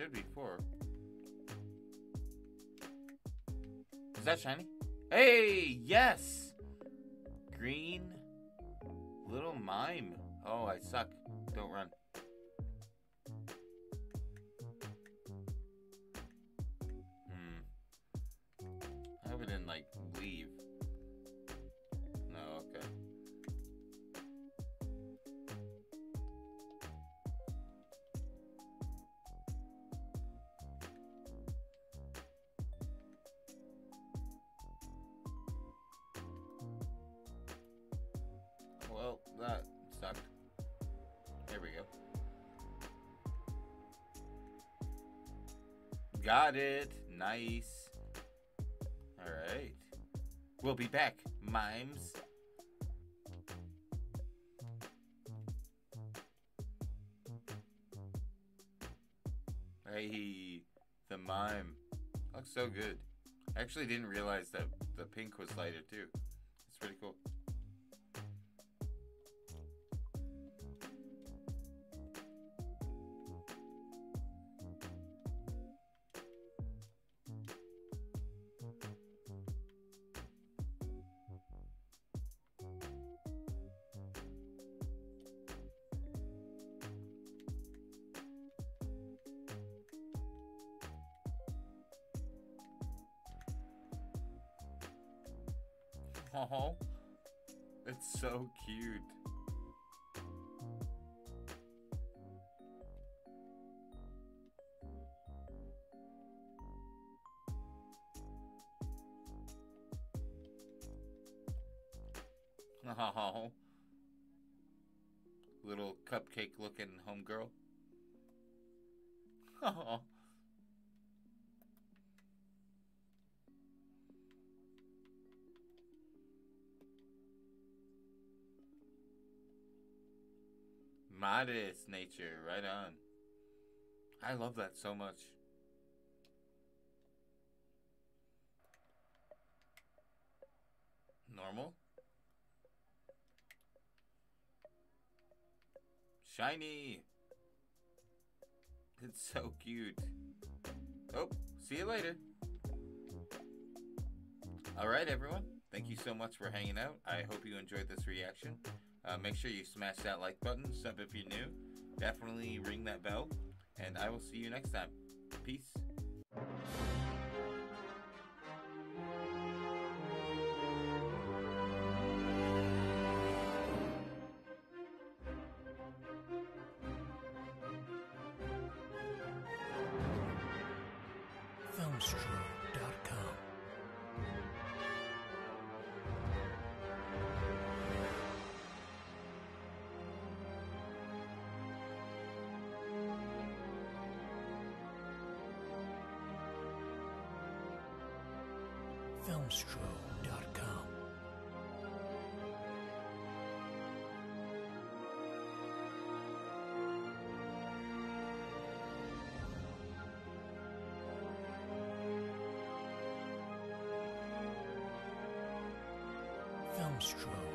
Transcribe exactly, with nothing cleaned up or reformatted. should be four. Is that shiny? Hey, yes! Green little mime. Oh, I suck. Don't run. Hmm. I hope it didn't, like, leave. No, okay. Well, that sucked. There we go. Got it. Nice. Alright. We'll be back, mimes. Hey, the mime. Looks so good. I actually didn't realize that the pink was lighter too. It's pretty cool. Oh, it's so cute. Oh, little cupcake looking homegirl. Oh. Modest nature, right on. I love that so much. Normal. Shiny. It's so cute. Oh, see you later. All right, everyone. Thank you so much for hanging out. I hope you enjoyed this reaction. Uh, make sure you smash that like button, sub if you're new, definitely ring that bell, and I will see you next time. Peace. Filmstro. Filmstro.